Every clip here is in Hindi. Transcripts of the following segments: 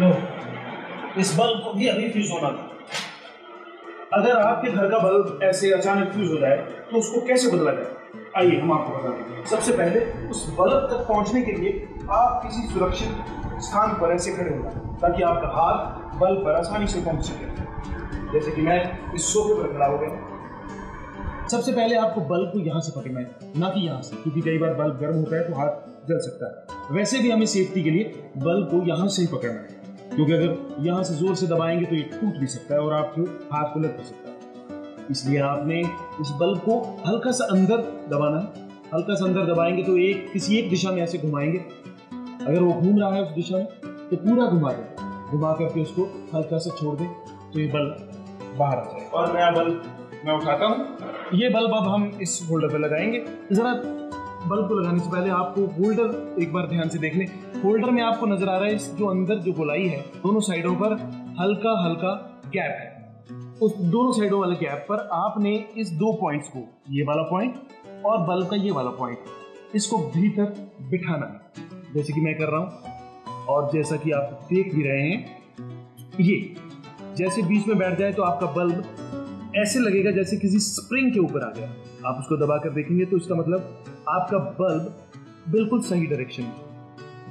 लो, इस बल्ब को भी अभी फ्यूज होना था। अगर आपके घर का बल्ब ऐसे अचानक फ्यूज हो जाए तो उसको कैसे बदला जाए, आइए हम आपको बता देते हैं। सबसे पहले उस बल्ब तक पहुंचने के लिए आप किसी सुरक्षित स्थान पर ऐसे खड़े हो जाए ताकि आपका हाथ बल्ब पर आसानी से पहुंच सके। जैसे कि मैं इस सोफे पर खड़ा हो गया। सबसे पहले आपको बल्ब को यहाँ से पकड़ना है, ना कि यहाँ से, क्योंकि कई बार बल्ब गर्म होता है तो हाथ जल सकता है। वैसे भी हमें सेफ्टी के लिए बल्ब को यहाँ से ही पकड़ना है, क्योंकि अगर यहाँ से जोर से दबाएंगे तो ये टूट भी सकता है और आपके हाथ को लग भी सकता है। इसलिए आपने इस बल्ब को हल्का सा अंदर दबाना है। हल्का सा अंदर दबाएंगे तो किसी एक दिशा में ऐसे घुमाएंगे। अगर वो घूम रहा है उस दिशा में तो पूरा घुमा दें, घुमा करके उसको हल्का सा छोड़ दें तो ये बल्ब बाहर आ जाए। और नया बल्ब मैं उठाता हूँ। ये बल्ब अब हम इस होल्डर पर लगाएंगे। जरा बल्ब को लगाने से पहले आपको होल्डर एक बार ध्यान से देख लें। होल्डर में आपको नजर आ रहा है, इस जो अंदर जो गोलाई है दोनों साइडों पर हल्का हल्का गैप है। उस दोनों साइडों वाले गैप पर आपने इस दो पॉइंट्स को, ये वाला पॉइंट और बल्ब का ये वाला पॉइंट, इसको भीतर बिठाना है, जैसे कि मैं कर रहा हूँ। और जैसा कि आप देख भी रहे हैं, ये जैसे बीच में बैठ जाए तो आपका बल्ब ऐसे लगेगा जैसे किसी स्प्रिंग के ऊपर आ गया। आप उसको दबा कर देखेंगे तो इसका मतलब आपका बल्ब बिल्कुल सही डायरेक्शन में।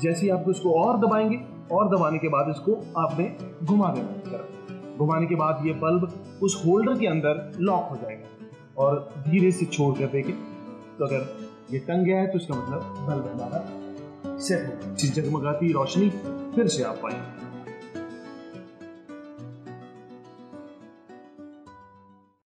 जैसे ही आप इसको और दबाएंगे, और दबाने के बाद इसको आपने घुमा देना है। घुमाने के बाद ये बल्ब उस होल्डर के अंदर लॉक हो जाएगा और धीरे से छोड़ कर देंगे तो अगर ये टंग गया है तो इसका मतलब बल्ब हमारा सेट हो गया। चीज जगमगाती रोशनी फिर से आ पाएगी।